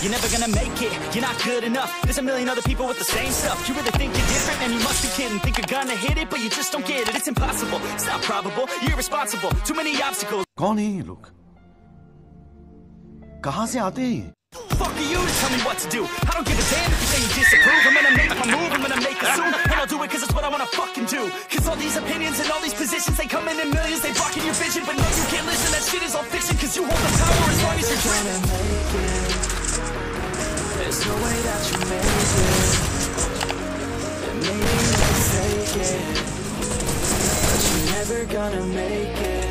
You're never gonna make it, you're not good enough. There's a million other people with the same stuff. You really think you're different, man, you must be kidding. Think you're gonna hit it, but you just don't get it. It's impossible, it's not probable, you're irresponsible. Too many obstacles. कौन है ये लोग? कहाँ से आते हैं ये? Fuck you to tell me what to do. I don't give a damn if you say you disapprove. I'm gonna make my move, I'm gonna make it soon. And I'll do it cause it's what I wanna fucking do. Cause all these opinions and all these positions, they come in millions, they blocking your vision. But no, you can't listen, that shit is all fiction. Cause you hold the power as long as you're dreaming. There's no way that you make it. And maybe you'll take it, but you're never gonna make it.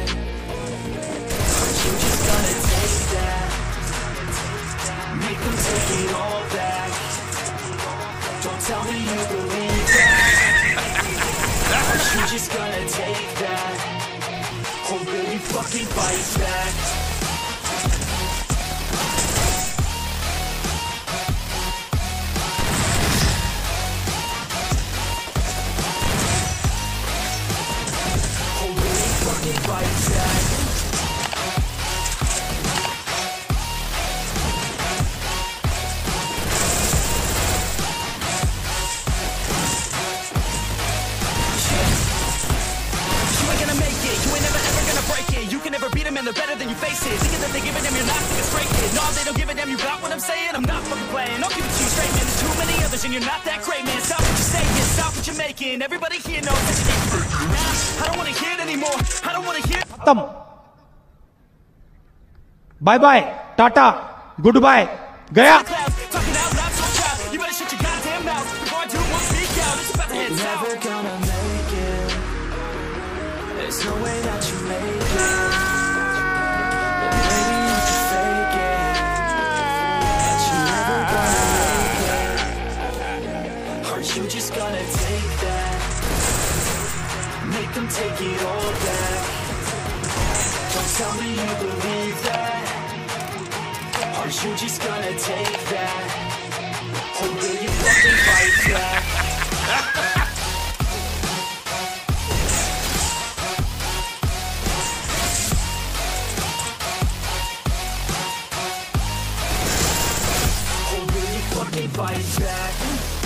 But you're just gonna take that. Make them take it all back. Don't tell me you believe that. Aren't you just gonna take that? Or will you fucking fight back? Or will you fucking fight back? Better than you face it. Thinking that they give a damn, you're not thinking straight, kid. No, they don't give a damn, you got what I'm saying? I'm not fucking playing, I'll give it to you straight, man. There's too many others and you're not that great, man. Stop what you're saying, stop what you're making. Everybody here knows that you're different. I don't want to hear it anymore. I don't want to hear it. Bye-bye, tata, goodbye, gaya. Talking out loud, so proud. You better shut your goddamn mouth before I do one speak out. It's about to head south. Never gonna make it. There's no way that you make it. You just gonna take that. Make them take it all back. Don't tell me you believe that. Are you just gonna take that? Or will you fucking fight back? Or will you fucking fight back?